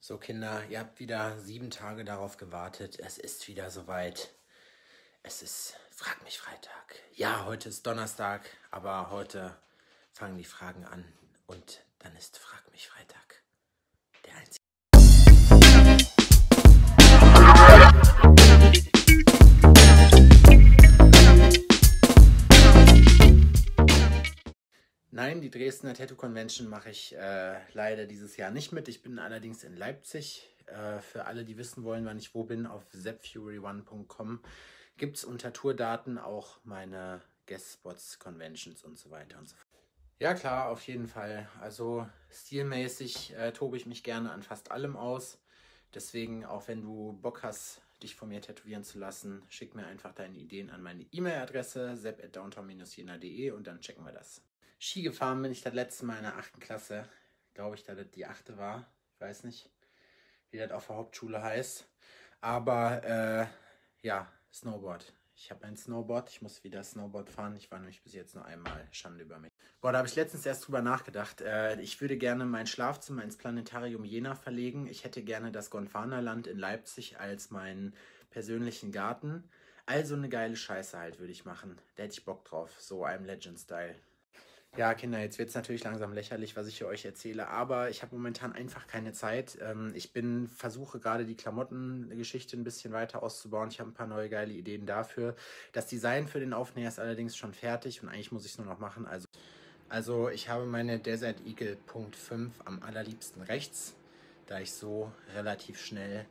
So Kinder, ihr habt wieder 7 Tage darauf gewartet. Es ist wieder soweit. Es ist, frag mich Freitag. Ja, heute ist Donnerstag, aber heute fangen die Fragen an. Und dann ist Frag mich Freitag der einzige. Nein, die Dresdner Tattoo Convention mache ich leider dieses Jahr nicht mit. Ich bin allerdings in Leipzig. Für alle, die wissen wollen, wann ich wo bin, auf seppfuryone.com gibt es unter Tourdaten auch meine Guest Spots, Conventions und so weiter und so fort. Ja klar, auf jeden Fall. Also stilmäßig tobe ich mich gerne an fast allem aus. Deswegen, auch wenn du Bock hast, dich von mir tätowieren zu lassen, schick mir einfach deine Ideen an meine E-Mail-Adresse sepp@downtown-jena.de und dann checken wir das. Ski gefahren bin ich das letzte Mal in der 8. Klasse. Glaube ich, dass das die 8. war. Ich weiß nicht, wie das auf der Hauptschule heißt. Aber ja, Snowboard. Ich habe ein Snowboard. Ich muss wieder Snowboard fahren. Ich war nämlich bis jetzt nur einmal. Schande über mich. Boah, da habe ich letztens erst drüber nachgedacht. Ich würde gerne mein Schlafzimmer ins Planetarium Jena verlegen. Ich hätte gerne das Gonfana-Land in Leipzig als meinen persönlichen Garten. Also eine geile Scheiße halt würde ich machen. Da hätte ich Bock drauf. So I'm Legend-Style. Ja, Kinder, jetzt wird es natürlich langsam lächerlich, was ich hier euch erzähle, aber ich habe momentan einfach keine Zeit. Ich versuche gerade die Klamottengeschichte ein bisschen weiter auszubauen. Ich habe ein paar neue geile Ideen dafür. Das Design für den Aufnäher ist allerdings schon fertig und eigentlich muss ich es nur noch machen. Also ich habe meine Desert Eagle Punkt 5 am allerliebsten rechts, da ich so relativ schnell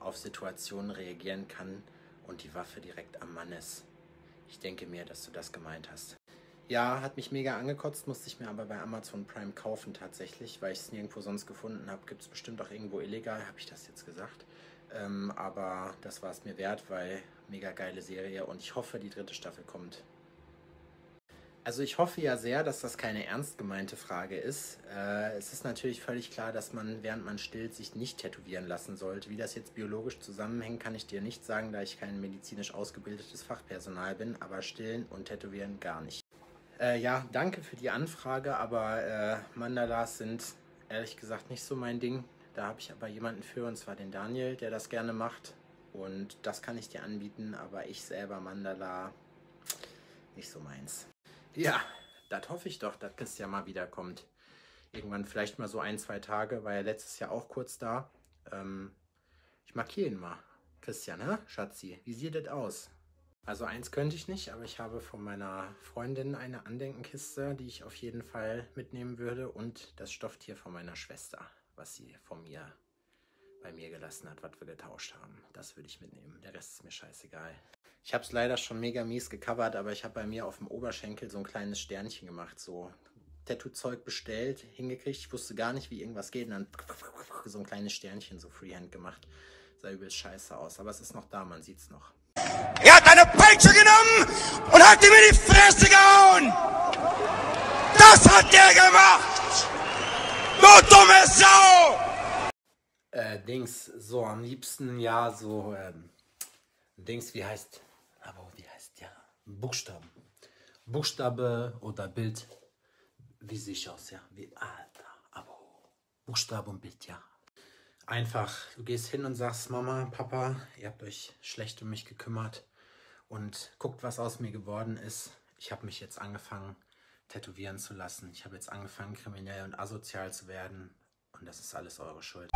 auf Situationen reagieren kann und die Waffe direkt am Mann ist. Ich denke mir, dass du das gemeint hast. Ja, hat mich mega angekotzt, musste ich mir aber bei Amazon Prime kaufen tatsächlich, weil ich es nirgendwo sonst gefunden habe. Gibt es bestimmt auch irgendwo illegal, habe ich das jetzt gesagt. Aber das war es mir wert, weil mega geile Serie und ich hoffe, die 3. Staffel kommt. Also ich hoffe ja sehr, dass das keine ernst gemeinte Frage ist. Es ist natürlich völlig klar, dass man, während man stillt, sich nicht tätowieren lassen sollte. Wie das jetzt biologisch zusammenhängt, kann ich dir nicht sagen, da ich kein medizinisch ausgebildetes Fachpersonal bin, aber stillen und tätowieren gar nicht. Ja, danke für die Anfrage, aber Mandalas sind ehrlich gesagt nicht so mein Ding. Da habe ich aber jemanden für, und zwar den Daniel, der das gerne macht. Und das kann ich dir anbieten, aber ich selber Mandala, nicht so meins. Ja, das hoffe ich doch, dass Christian mal wiederkommt. Irgendwann vielleicht mal so 1, 2 Tage, war ja letztes Jahr auch kurz da. Ich markiere ihn mal. Christian, hä? Schatzi, wie sieht das aus? Also eins könnte ich nicht, aber ich habe von meiner Freundin eine Andenkenkiste, die ich auf jeden Fall mitnehmen würde, und das Stofftier von meiner Schwester, was sie bei mir gelassen hat, was wir getauscht haben. Das würde ich mitnehmen, der Rest ist mir scheißegal. Ich habe es leider schon mega mies gecovert, aber ich habe bei mir auf dem Oberschenkel so ein kleines Sternchen gemacht, so Tattoo-Zeug bestellt, hingekriegt, ich wusste gar nicht, wie irgendwas geht, und dann so ein kleines Sternchen, so Freehand gemacht. Sah übel scheiße aus, aber es ist noch da, man sieht es noch. Er hat eine Peitsche genommen und hat ihm in die Fresse gehauen. Das hat der gemacht. Du dumme Sau. Dings, so am liebsten, ja, so, Dings, wie heißt, aber wie heißt, ja, Buchstaben. Buchstabe oder Bild, wie sehe ich aus, ja, wie, Alter, aber Buchstabe und Bild, ja. Einfach, du gehst hin und sagst, Mama, Papa, ihr habt euch schlecht um mich gekümmert und guckt, was aus mir geworden ist. Ich habe mich jetzt angefangen, tätowieren zu lassen. Ich habe jetzt angefangen, kriminell und asozial zu werden. Und das ist alles eure Schuld.